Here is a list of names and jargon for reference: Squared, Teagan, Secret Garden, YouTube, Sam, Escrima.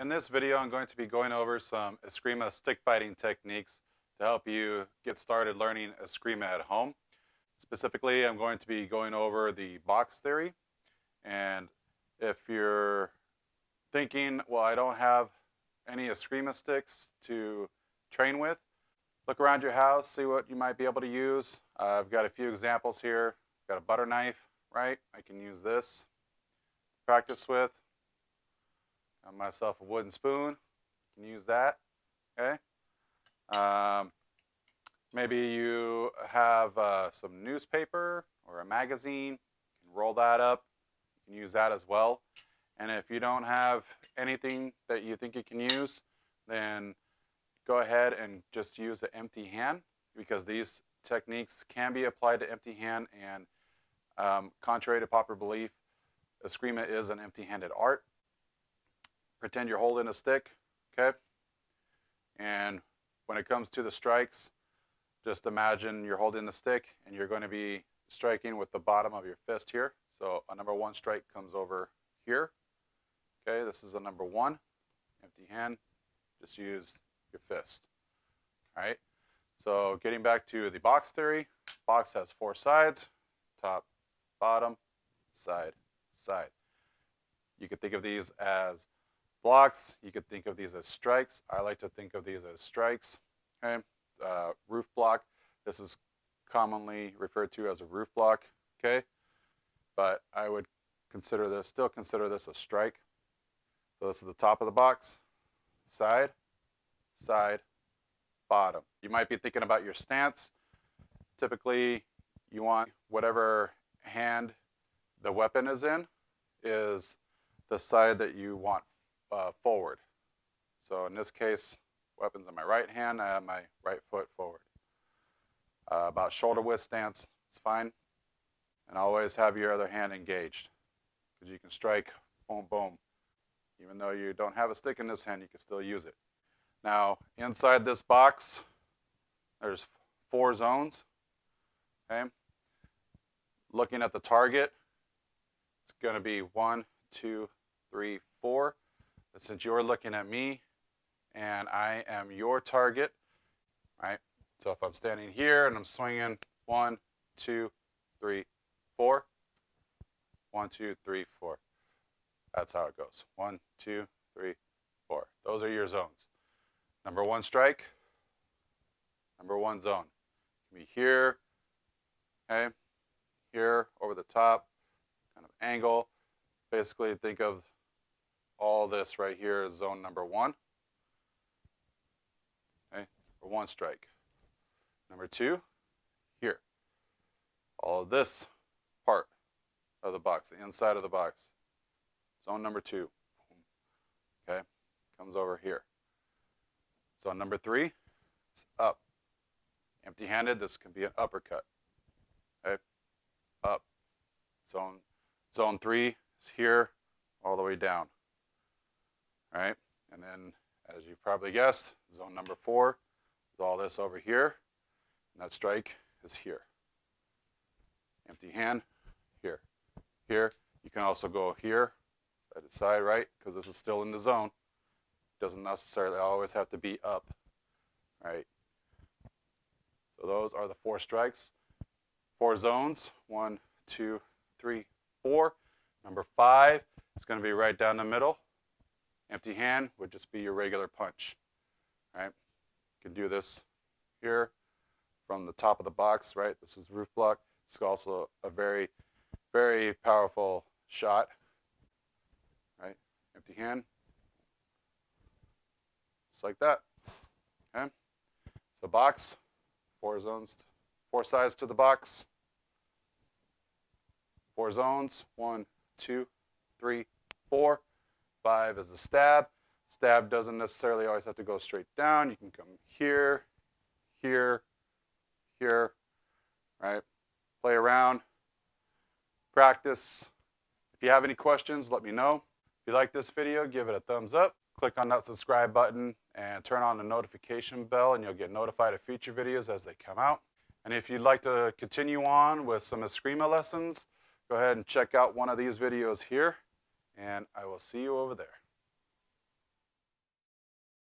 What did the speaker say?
In this video, I'm going to be going over some Escrima stick biting techniques to help you get started learning Escrima at home. Specifically, I'm going to be going over the box theory. And if you're thinking, well, I don't have any Escrima sticks to train with, look around your house, see what you might be able to use. I've got a few examples here. I've got a butter knife, right? I can use this to practice with. Got myself a wooden spoon, can use that, okay? Maybe you have some newspaper or a magazine, you can roll that up, you can use that as well. And if you don't have anything that you think you can use, then go ahead and just use an empty hand, because these techniques can be applied to empty hand, and contrary to popular belief, Escrima is an empty-handed art. Pretend you're holding a stick, okay? And when it comes to the strikes, just imagine you're holding the stick and you're going to be striking with the bottom of your fist here. So a number one strike comes over here, okay? This is a number one, empty hand, just use your fist, all right? So getting back to the box theory, box has four sides, top, bottom, side, side. You could think of these as blocks, you could think of these as strikes. I like to think of these as strikes. Okay, roof block. This is commonly referred to as a roof block. Okay, but I would consider this, still consider this a strike. So this is the top of the box, side, side, bottom. You might be thinking about your stance. Typically, you want whatever hand the weapon is in is the side that you want forward. So in this case, weapons in my right hand, I have my right foot forward. About shoulder width stance, it's fine. And always have your other hand engaged, because you can strike, boom, boom. Even though you don't have a stick in this hand, you can still use it. Now, inside this box, there's four zones, okay? Looking at the target, it's gonna be 1, 2, 3, 4. But since you're looking at me and I am your target, right? So if I'm standing here and I'm swinging 1, 2, 3, 4. 1, 2, 3, 4. That's how it goes. 1, 2, 3, 4. Those are your zones. Number one strike, number one zone. It can be here, okay? Here, over the top, kind of angle. Basically, think of all this right here is zone number one. Okay, number one strike. Number two, here. All of this part of the box, the inside of the box. Zone number two. Okay, comes over here. Zone number three is up. Empty-handed, this can be an uppercut. Okay, up. Zone three is here, all the way down. All right, and then as you probably guessed, zone number four is all this over here, and that strike is here. Empty hand, here, here. You can also go here, side to side, right? Because this is still in the zone. Doesn't necessarily always have to be up, all right? So those are the four strikes, four zones, 1, 2, 3, 4. Number five is gonna be right down the middle. Empty hand would just be your regular punch, right? You can do this here from the top of the box, right? This is roof block. It's also a very, very powerful shot, right? Empty hand, just like that, okay? So box, four zones, four sides to the box, four zones, 1, 2, 3, 4. Five is a stab. Stab doesn't necessarily always have to go straight down. You can come here, here, here, right? Play around, practice. If you have any questions, let me know. If you like this video, give it a thumbs up. Click on that subscribe button and turn on the notification bell, and you'll get notified of future videos as they come out. And if you'd like to continue on with some Escrima lessons, go ahead and check out one of these videos here. And I will see you over there.